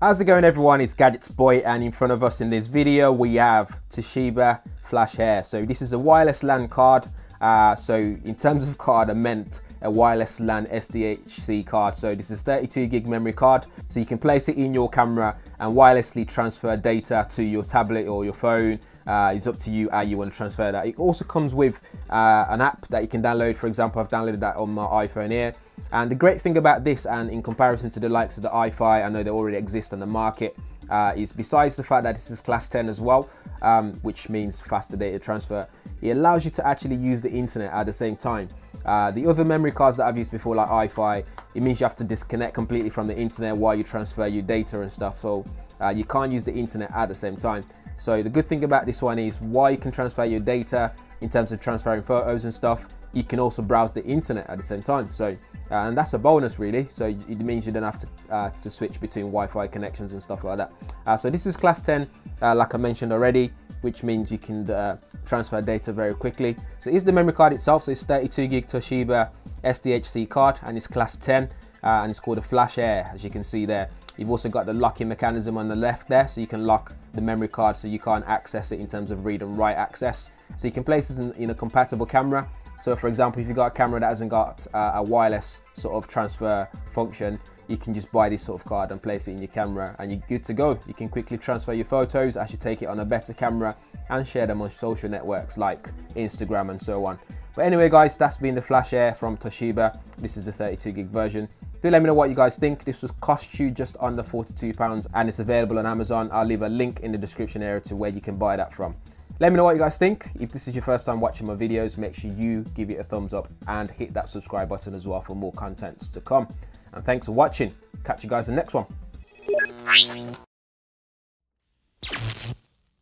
How's it going, everyone? It's Gadgets Boy, and in front of us in this video we have Toshiba FlashAir. So this is a wireless LAN card. So in terms of card, I meant a wireless LAN SDHC card. So this is 32 gig memory card. So you can place it in your camera and wirelessly transfer data to your tablet or your phone. It's up to you how you want to transfer that. It also comes with an app that you can download. For example, I've downloaded that on my iPhone here. And the great thing about this, and in comparison to the likes of the iFi, I know they already exist on the market, is besides the fact that this is class 10 as well, which means faster data transfer, it allows you to actually use the internet at the same time. The other memory cards that I've used before, like iFi, it means you have to disconnect completely from the internet while you transfer your data and stuff, so you can't use the internet at the same time. So the good thing about this one is, while you can transfer your data in terms of transferring photos and stuff, you can also browse the internet at the same time. So and that's a bonus, really. So it means you don't have to switch between Wi-Fi connections and stuff like that. So this is class 10, like I mentioned already, which means you can transfer data very quickly. So here's the memory card itself. So it's 32 gig Toshiba SDHC card, and it's class 10, and it's called a FlashAir, as you can see there. You've also got the locking mechanism on the left there, so you can lock the memory card so you can't access it in terms of read and write access. So you can place this in a compatible camera. So for example, if you've got a camera that hasn't got a wireless sort of transfer function, you can just buy this sort of card and place it in your camera and you're good to go. You can quickly transfer your photos as you take it on a better camera and share them on social networks like Instagram and so on. But anyway guys, that's been the FlashAir from Toshiba. This is the 32 gig version. Do let me know what you guys think. This will cost you just under £42 and it's available on Amazon. I'll leave a link in the description area to where you can buy that from. Let me know what you guys think. If this is your first time watching my videos, make sure you give it a thumbs up and hit that subscribe button as well for more contents to come. And thanks for watching. Catch you guys in the next one.